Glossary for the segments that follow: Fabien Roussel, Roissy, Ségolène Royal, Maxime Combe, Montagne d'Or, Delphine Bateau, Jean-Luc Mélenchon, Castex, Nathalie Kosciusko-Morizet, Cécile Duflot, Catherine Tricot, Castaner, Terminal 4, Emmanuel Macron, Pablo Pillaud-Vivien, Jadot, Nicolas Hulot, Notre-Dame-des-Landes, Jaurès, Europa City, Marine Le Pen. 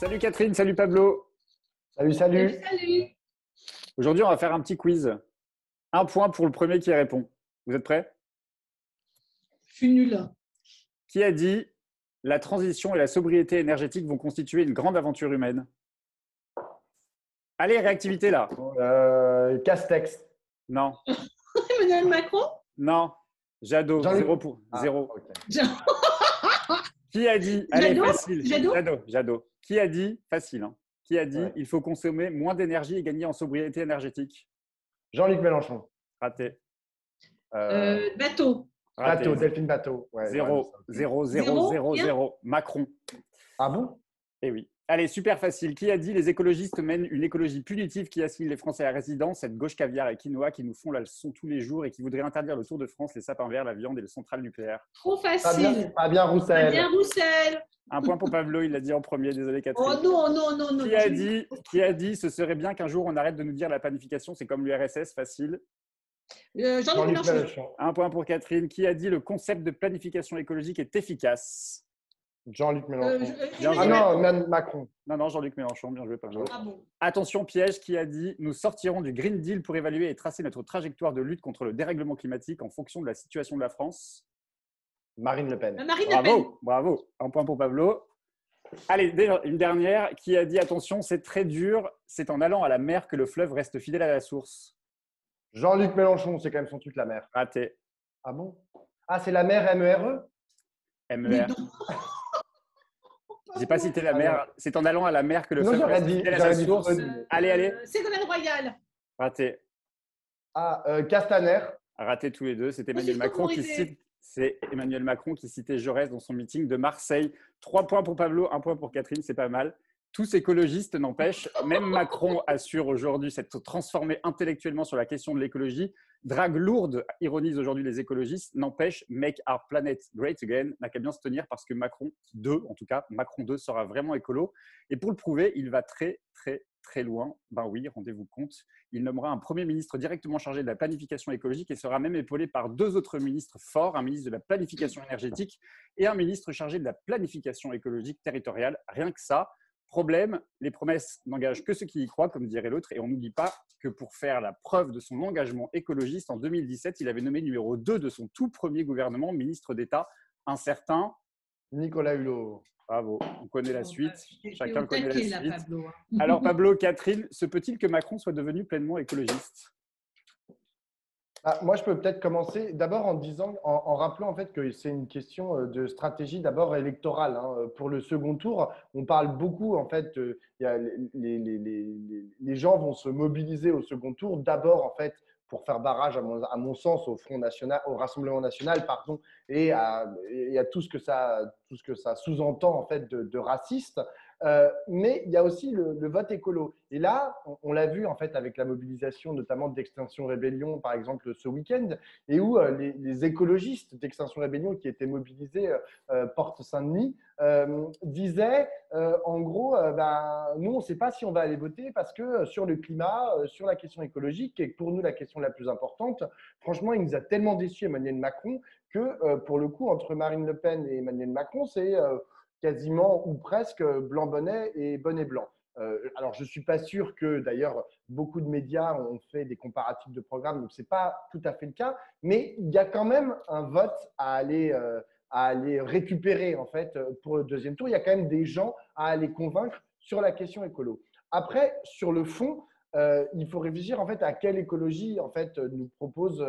Salut Catherine, salut Pablo. Salut. Aujourd'hui, on va faire un petit quiz. 1 point pour le premier qui répond. Vous êtes prêts? Je suis nul. Qui a dit « La transition et la sobriété énergétique vont constituer une grande aventure humaine ». Allez, réactivité là. Castex. Non. Emmanuel Macron. Non. Jadot, 0 pour 0. Qui a dit « Allez, facile ». Jadot. Qui a dit « Facile hein. ». Qui a dit ouais. « Il faut consommer moins d'énergie et gagner en sobriété énergétique ». Jean-Luc Mélenchon. Raté. Bateau. Bateau, Delphine Bateau. 0. Macron. Ah bon? Eh oui. Allez, super facile. Qui a dit « Les écologistes mènent une écologie punitive qui assigne les Français à la résidence, cette gauche caviar et quinoa qui nous font la leçon tous les jours et qui voudrait interdire le Tour de France, les sapins verts, la viande et le central nucléaire ». Trop facile. Fabien Roussel. 1 point pour Pablo, il l'a dit en premier. Désolé, Catherine. Oh non. Qui a dit « Ce serait bien qu'un jour on arrête de nous dire la planification, c'est comme l'URSS, facile ». Jean-Luc Mélenchon. 1 point pour Catherine. Qui a dit « Le concept de planification écologique est efficace ». Jean-Luc Mélenchon. Macron. Non, Jean-Luc Mélenchon. Bien joué, Pablo. Ah bon. Attention, piège. Qui a dit « Nous sortirons du Green Deal pour évaluer et tracer notre trajectoire de lutte contre le dérèglement climatique en fonction de la situation de la France ». Marine Le Pen. Bravo. 1 point pour Pablo. Allez, une dernière. Qui a dit « Attention, c'est très dur. C'est en allant à la mer que le fleuve reste fidèle à la source ». Jean-Luc Mélenchon, c'est quand même son truc, la mer. Raté. Ah bon? Ah, c'est la mer MERE? MER. J'ai pas cité la mer. C'est en allant à la mer que le fleuve reste fidèle à la source. Allez. C'est Ségolène Royal. Raté. Ah, Castaner. Raté tous les deux. C'est Emmanuel Macron qui cite. C'est Emmanuel Macron qui citait Jaurès dans son meeting de Marseille. 3 points pour Pablo, 1 point pour Catherine, c'est pas mal. Tous écologistes n'empêchent, même Macron assure aujourd'hui s'être transformé intellectuellement sur la question de l'écologie. Drague lourde ironise aujourd'hui les écologistes, n'empêche, make our planet great again, n'a qu'à bien se tenir parce que Macron 2, en tout cas, Macron 2 sera vraiment écolo. Et pour le prouver, il va très loin. Ben oui, rendez-vous compte, il nommera un Premier ministre directement chargé de la planification écologique et sera même épaulé par 2 autres ministres forts, un ministre de la planification énergétique et un ministre chargé de la planification écologique territoriale. Rien que ça. Problème, les promesses n'engagent que ceux qui y croient, comme dirait l'autre, et on n'oublie pas que pour faire la preuve de son engagement écologiste, en 2017, il avait nommé numéro 2 de son tout premier gouvernement, ministre d'État, un certain Nicolas Hulot. Bravo, on connaît la suite, chacun connaît la suite. Pablo. Alors Pablo, Catherine, se peut-il que Macron soit devenu pleinement écologiste? Moi, je peux peut-être commencer d'abord en disant, en rappelant en fait que c'est une question de stratégie d'abord électorale. Pour le second tour, on parle beaucoup en fait. Les gens vont se mobiliser au second tour d'abord en fait pour faire barrage, à mon sens, au Front National, au Rassemblement National, pardon, et à tout ce que ça sous-entend en fait de raciste. Mais il y a aussi le vote écolo. Et là, on l'a vu en fait avec la mobilisation notamment d'Extinction Rébellion, par exemple, ce week-end, et où les écologistes d'Extinction Rébellion qui étaient mobilisés Porte-Saint-Denis disaient en gros, nous, on ne sait pas si on va aller voter parce que sur le climat, sur la question écologique, qui est pour nous la question la plus importante, franchement, il nous a tellement déçus Emmanuel Macron que pour le coup, entre Marine Le Pen et Emmanuel Macron, c'est… quasiment ou presque blanc-bonnet et bonnet-blanc. Alors, je ne suis pas sûr que, d'ailleurs, beaucoup de médias ont fait des comparatifs de programmes, donc ce n'est pas tout à fait le cas, mais il y a quand même un vote à aller récupérer, en fait, pour le deuxième tour. Il y a quand même des gens à aller convaincre sur la question écolo. Après, sur le fond, il faut réfléchir en fait à quelle écologie en fait nous propose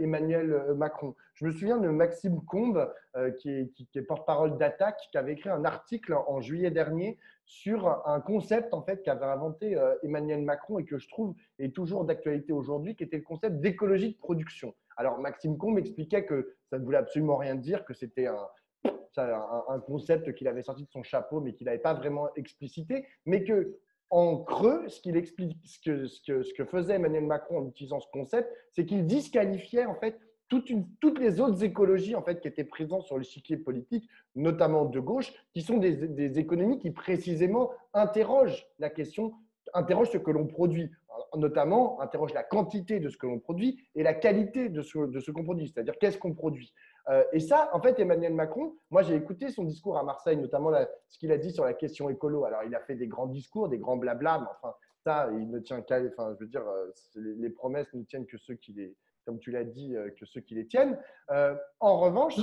Emmanuel Macron. Je me souviens de Maxime Combe qui est porte-parole d'Attaque, qui avait écrit un article en juillet dernier sur un concept en fait qu'avait inventé Emmanuel Macron et que je trouve est toujours d'actualité aujourd'hui, qui était le concept d'écologie de production. Alors Maxime Combe expliquait que ça ne voulait absolument rien dire, que c'était un concept qu'il avait sorti de son chapeau mais qu'il n'avait pas vraiment explicité, mais que en creux, ce qu'il explique, ce que faisait Emmanuel Macron en utilisant ce concept, c'est qu'il disqualifiait en fait toutes les autres écologies en fait qui étaient présentes sur l'échiquier politique, notamment de gauche, qui sont des économies qui précisément interrogent la question, interrogent ce que l'on produit, notamment interrogent la quantité de ce que l'on produit et la qualité de ce qu'on produit, c'est-à-dire qu'est-ce qu'on produit. Et ça, en fait, Emmanuel Macron, moi j'ai écouté son discours à Marseille, notamment ce qu'il a dit sur la question écolo. Alors, il a fait des grands discours, des grands blabla, mais enfin, ça, il ne tient qu'à… Enfin, je veux dire, les promesses ne tiennent que ceux qui les… Comme tu l'as dit, que ceux qui les tiennent. En revanche…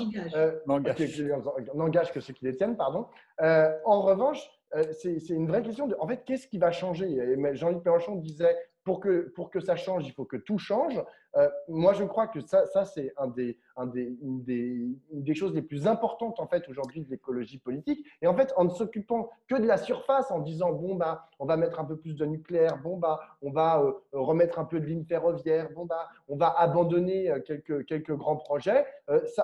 N'engage que ceux qui les tiennent, pardon. En revanche, c'est une vraie question de… En fait, qu'est-ce qui va changer? Jean-Luc Mélenchon disait… Pour que ça change, il faut que tout change. Moi, je crois que ça c'est une des choses les plus importantes en fait aujourd'hui de l'écologie politique. Et en fait, en ne s'occupant que de la surface, en disant bon bah on va mettre un peu plus de nucléaire, bon bah on va remettre un peu de ligne ferroviaire, bon bah on va abandonner quelques grands projets,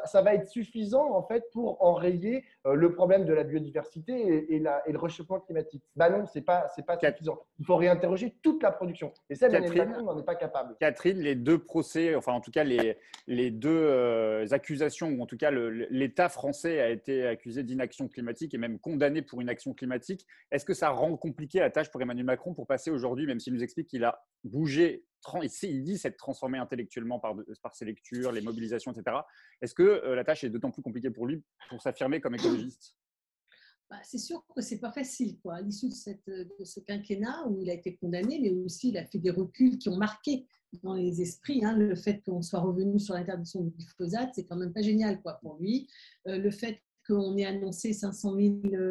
ça va être suffisant en fait pour enrayer le problème de la biodiversité et le réchauffement climatique. Bah non, c'est pas suffisant. Il faut réinterroger toute la production. Et ça, Catherine, on n'en est pas capable. Catherine, les deux procès, enfin en tout cas les deux accusations, ou en tout cas l'État français a été accusé d'inaction climatique et même condamné pour une action climatique. Est-ce que ça rend compliqué la tâche pour Emmanuel Macron pour passer aujourd'hui, même s'il nous explique qu'il a bougé, il dit s'être transformé intellectuellement par ses lectures, les mobilisations, etc. Est-ce que la tâche est d'autant plus compliquée pour lui pour s'affirmer comme écologiste? C'est sûr que ce n'est pas facile, quoi. À l'issue de ce quinquennat où il a été condamné, mais aussi il a fait des reculs qui ont marqué dans les esprits. Hein. Le fait qu'on soit revenu sur l'interdiction du glyphosate, c'est quand même pas génial, quoi, pour lui. Le fait qu'on ait annoncé 500 000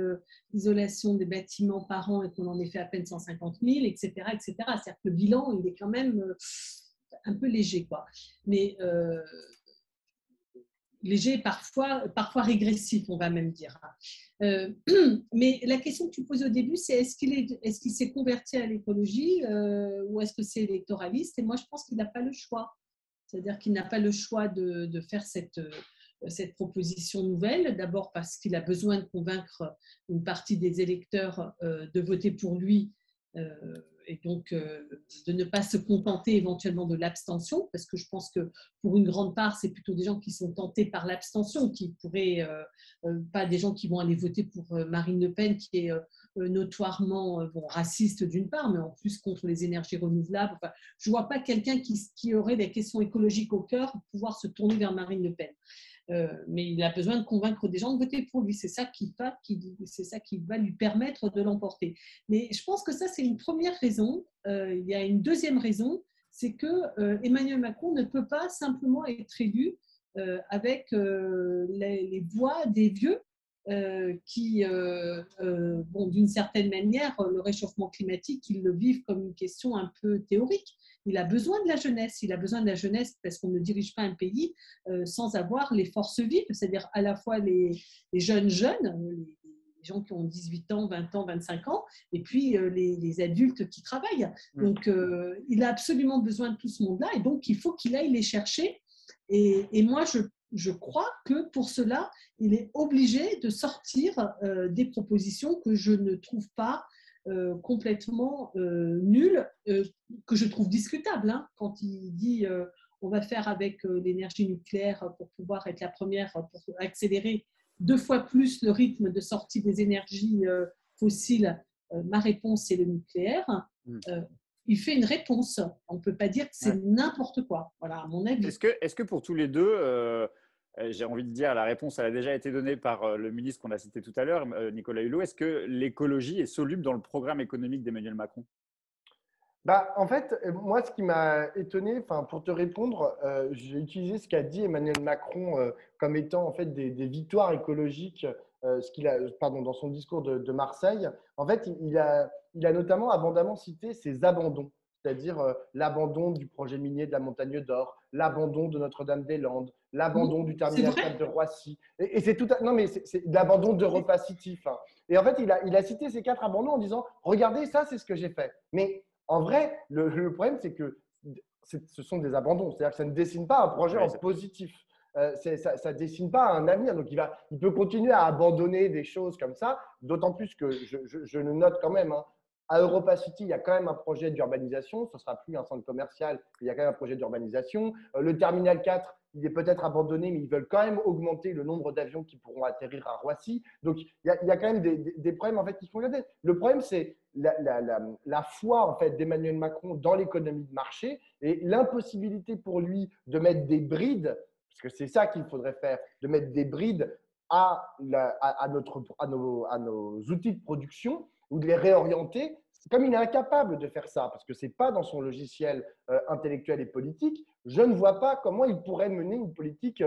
isolations des bâtiments par an et qu'on en ait fait à peine 150 000, etc. etc. C'est-à-dire que le bilan, il est quand même un peu léger, quoi. Mais… léger, parfois régressif, on va même dire. Mais la question que tu poses au début, c'est est-ce qu'il s'est converti à l'écologie ou est-ce que c'est électoraliste? Et moi, je pense qu'il n'a pas le choix. C'est-à-dire qu'il n'a pas le choix de faire cette proposition nouvelle. D'abord parce qu'il a besoin de convaincre une partie des électeurs de voter pour lui et donc de ne pas se contenter éventuellement de l'abstention, parce que je pense que pour une grande part, c'est plutôt des gens qui sont tentés par l'abstention, qui pourraient, pas des gens qui vont aller voter pour Marine Le Pen, qui est notoirement raciste d'une part, mais en plus contre les énergies renouvelables. Enfin, je ne vois pas quelqu'un qui aurait des questions écologiques au cœur pour pouvoir se tourner vers Marine Le Pen. Mais il a besoin de convaincre des gens de voter pour lui. C'est ça qui va lui permettre de l'emporter. Mais je pense que ça, c'est une première raison. Il y a une deuxième raison, c'est que Emmanuel Macron ne peut pas simplement être élu avec les voix des vieux. D'une certaine manière, le réchauffement climatique, ils le vivent comme une question un peu théorique. Il a besoin de la jeunesse. Il a besoin de la jeunesse parce qu'on ne dirige pas un pays sans avoir les forces vives, c'est-à-dire à la fois les jeunes, les gens qui ont 18 ans, 20 ans, 25 ans, et puis les adultes qui travaillent. Donc, il a absolument besoin de tout ce monde-là et donc il faut qu'il aille les chercher. Et moi, je crois que pour cela, il est obligé de sortir des propositions que je ne trouve pas complètement nulles, que je trouve discutables. Hein, quand il dit on va faire avec l'énergie nucléaire pour pouvoir être la première, pour accélérer 2 fois plus le rythme de sortie des énergies fossiles, ma réponse c'est le nucléaire. Il fait une réponse. On ne peut pas dire que c'est n'importe quoi. Voilà, à mon avis. Est-ce que pour tous les deux, j'ai envie de dire, la réponse elle a déjà été donnée par le ministre qu'on a cité tout à l'heure, Nicolas Hulot. Est-ce que l'écologie est soluble dans le programme économique d'Emmanuel Macron? En fait, moi, ce qui m'a étonné, pour te répondre, j'ai utilisé ce qu'a dit Emmanuel Macron comme étant en fait des victoires écologiques. Ce qu'il a, dans son discours de Marseille, en fait, il a notamment abondamment cité ses abandons, c'est-à-dire l'abandon du projet minier de la Montagne d'Or, l'abandon de Notre-Dame-des-Landes, l'abandon du Terminal 4 de Roissy, et c'est tout. Non, mais c'est l'abandon d'Europa City. Fin. Et en fait, il a cité ces 4 abandons en disant « Regardez, ça, c'est ce que j'ai fait ». Mais en vrai, le problème, c'est que ce sont des abandons, c'est-à-dire que ça ne dessine pas un projet en positif. Ça ne dessine pas un avenir, donc il peut continuer à abandonner des choses comme ça, d'autant plus que je le note quand même, hein, à Europa City, il y a quand même un projet d'urbanisation, ce ne sera plus un centre commercial, il y a quand même un projet d'urbanisation. Le Terminal 4, il est peut-être abandonné, mais ils veulent quand même augmenter le nombre d'avions qui pourront atterrir à Roissy. Donc, il y a quand même des problèmes en fait, qui sont là. Le problème, c'est la foi en fait, d'Emmanuel Macron dans l'économie de marché et l'impossibilité pour lui de mettre des brides. Parce que c'est ça qu'il faudrait faire, de mettre des brides à nos outils de production ou de les réorienter. Comme il est incapable de faire ça, parce que ce n'est pas dans son logiciel intellectuel et politique, je ne vois pas comment il pourrait mener une politique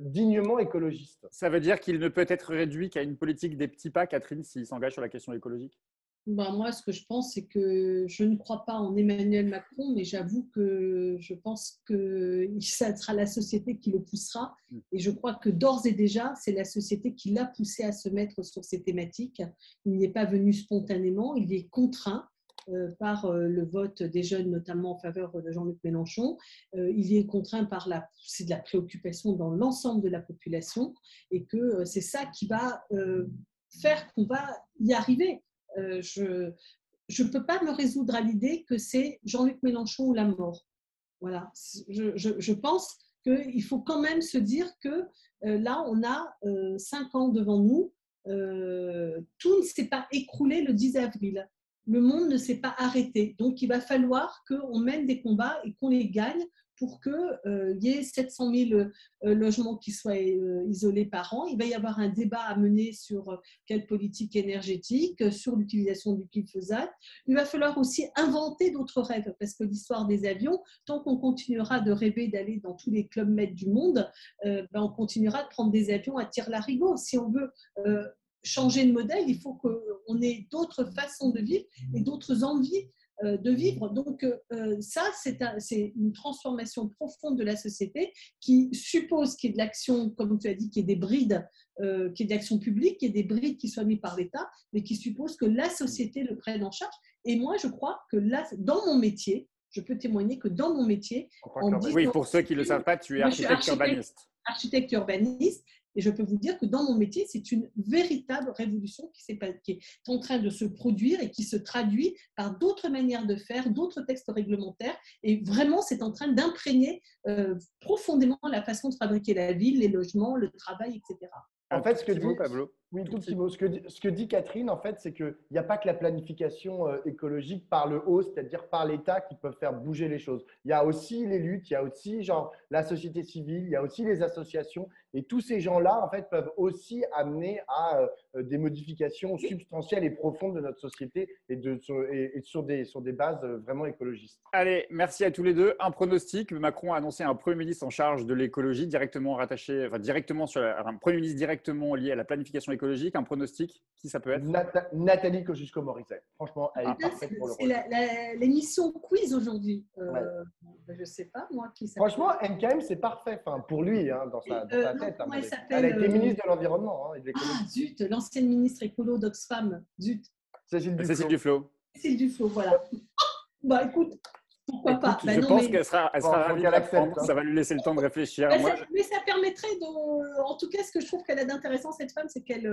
dignement écologiste. Ça veut dire qu'il ne peut être réduit qu'à une politique des petits pas, Catherine, s'il s'engage sur la question écologique? Ben moi, ce que je pense, c'est que je ne crois pas en Emmanuel Macron, mais j'avoue que je pense que ça sera la société qui le poussera. Et je crois que d'ores et déjà, c'est la société qui l'a poussé à se mettre sur ces thématiques. Il n'y est pas venu spontanément, il y est contraint par le vote des jeunes, notamment en faveur de Jean-Luc Mélenchon. Il y est contraint par la préoccupation dans l'ensemble de la population, et que c'est ça qui va faire qu'on va y arriver. Je ne peux pas me résoudre à l'idée que c'est Jean-Luc Mélenchon ou la mort. Voilà. Je pense qu'il faut quand même se dire que là, on a 5 ans devant nous. Tout ne s'est pas écroulé le 10 avril. Le monde ne s'est pas arrêté. Donc, il va falloir qu'on mène des combats et qu'on les gagne pour qu'il y ait 700 000 logements qui soient isolés par an. Il va y avoir un débat à mener sur quelle politique énergétique, sur l'utilisation du glyphosate. Il va falloir aussi inventer d'autres rêves, parce que l'histoire des avions, tant qu'on continuera de rêver d'aller dans tous les clubs maîtres du monde, on continuera de prendre des avions à tire-larigot. Si on veut changer de modèle, il faut qu'on ait d'autres façons de vivre et d'autres envies de vivre. Donc ça, c'est une transformation profonde de la société qui suppose qu'il y ait de l'action, comme tu as dit, qu'il y ait des brides, qu'il y ait de l'action publique, qu'il y ait des brides qui soient mises par l'État, mais qui suppose que la société le prenne en charge. Et moi, je crois que là, dans mon métier, je peux témoigner que dans mon métier… Oui, pour ceux qui ne le savent pas, tu es architecte urbaniste. Architecte urbaniste. Et je peux vous dire que dans mon métier, c'est une véritable révolution qui est en train de se produire et qui se traduit par d'autres manières de faire, d'autres textes réglementaires. Et vraiment, c'est en train d'imprégner profondément la façon de fabriquer la ville, les logements, le travail, etc. En fait, ce que dit Catherine, en fait, c'est qu'il n'y a pas que la planification écologique par le haut, c'est-à-dire par l'État, qui peut faire bouger les choses. Il y a aussi les luttes, il y a aussi la société civile, il y a aussi les associations. Et tous ces gens-là, en fait, peuvent aussi amener à des modifications substantielles et profondes de notre société et sur des bases vraiment écologistes. Allez, merci à tous les deux. Un pronostic: Macron a annoncé un Premier ministre en charge de l'écologie, un Premier ministre directement lié à la planification écologique. Un pronostic, qui ça peut être? Nathalie Kosciusko-Morizet. Franchement, elle est parfaite pour le rôle. C'est l'émission quiz aujourd'hui. Ouais. Je ne sais pas, moi, qui ça. Franchement, MKM, c'est parfait pour lui, dans sa tête. Non, elle a été ministre de l'Environnement. Zut, l'ancienne ministre écolo d'Oxfam. Zut. Cécile Duflot. Cécile Duflot, voilà. Bah écoute… Pourquoi pas? Je pense qu'elle sera ravie de l'apprendre. Ça va lui laisser le temps de réfléchir. Mais ça permettrait de… En tout cas, ce que je trouve qu'elle a d'intéressant, cette femme, c'est qu'elle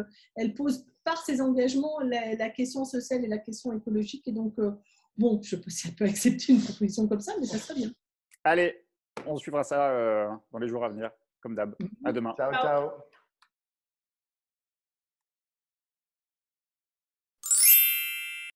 pose par ses engagements la question sociale et la question écologique. Et donc, je ne sais pas si elle peut accepter une proposition comme ça, mais ça serait bien. Allez, on suivra ça dans les jours à venir, comme d'hab. À demain. Ciao, ciao.